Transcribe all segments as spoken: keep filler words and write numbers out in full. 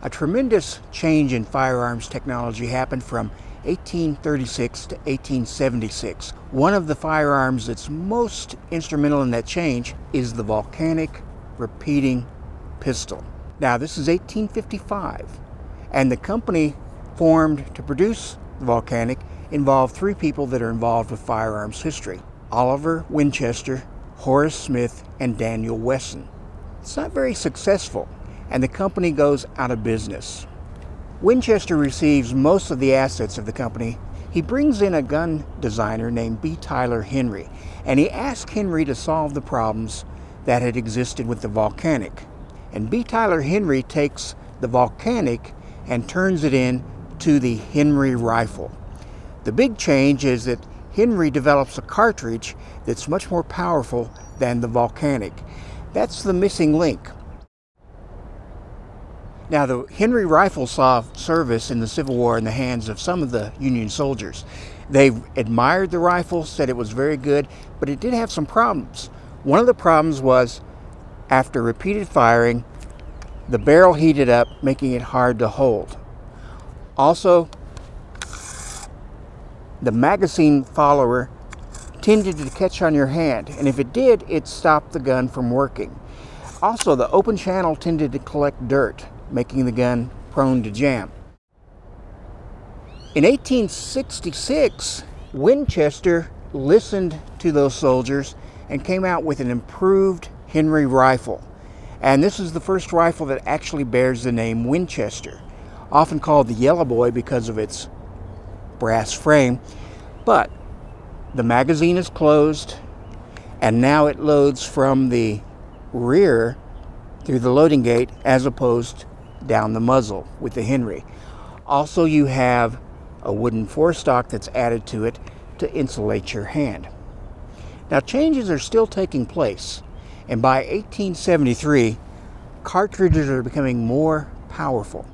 A tremendous change in firearms technology happened from eighteen thirty-six to eighteen seventy-six. One of the firearms that's most instrumental in that change is the Volcanic Repeating Pistol. Now, this is eighteen fifty-five, and the company formed to produce the Volcanic involved three people that are involved with firearms history: Oliver Winchester, Horace Smith, and Daniel Wesson. It's not very successful, and the company goes out of business. Winchester receives most of the assets of the company. He brings in a gun designer named B. Tyler Henry, and he asked Henry to solve the problems that had existed with the Volcanic. And B. Tyler Henry takes the Volcanic and turns it in to the Henry rifle. The big change is that Henry develops a cartridge that's much more powerful than the Volcanic. That's the missing link. Now, the Henry rifle saw service in the Civil War in the hands of some of the Union soldiers. They admired the rifle, said it was very good, but it did have some problems. One of the problems was, after repeated firing, the barrel heated up, making it hard to hold. Also, the magazine follower tended to catch on your hand, and if it did, it stopped the gun from working. Also, the open channel tended to collect dirt, making the gun prone to jam. In eighteen sixty-six, Winchester listened to those soldiers and came out with an improved Henry rifle. And this is the first rifle that actually bears the name Winchester, often called the Yellow Boy because of its brass frame. But the magazine is closed, and now it loads from the rear through the loading gate as opposed down the muzzle with the Henry. Also, you have a wooden forestock that's added to it to insulate your hand. Now, changes are still taking place, and by eighteen seventy-three, cartridges are becoming more powerful.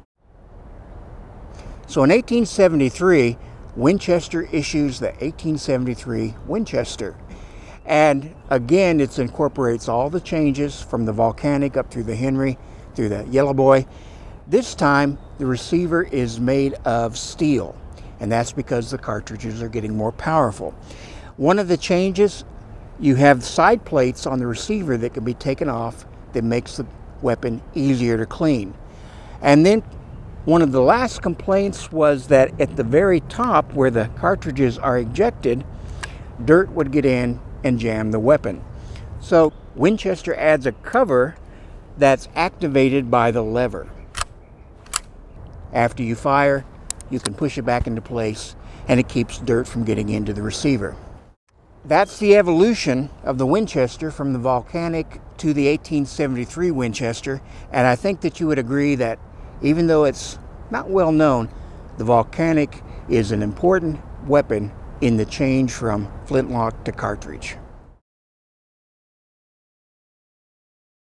So in eighteen seventy-three, Winchester issues the eighteen seventy-three Winchester. And again, it incorporates all the changes from the Volcanic up through the Henry, through the Yellow Boy. This time, the receiver is made of steel, and that's because the cartridges are getting more powerful. One of the changes, you have side plates on the receiver that can be taken off that makes the weapon easier to clean. And then one of the last complaints was that at the very top where the cartridges are ejected, dirt would get in and jam the weapon. So Winchester adds a cover that's activated by the lever. After you fire, you can push it back into place, and it keeps dirt from getting into the receiver. That's the evolution of the Winchester from the Volcanic to the eighteen seventy-three Winchester, and I think that you would agree that even though it's not well known, the Volcanic is an important weapon in the change from flintlock to cartridge.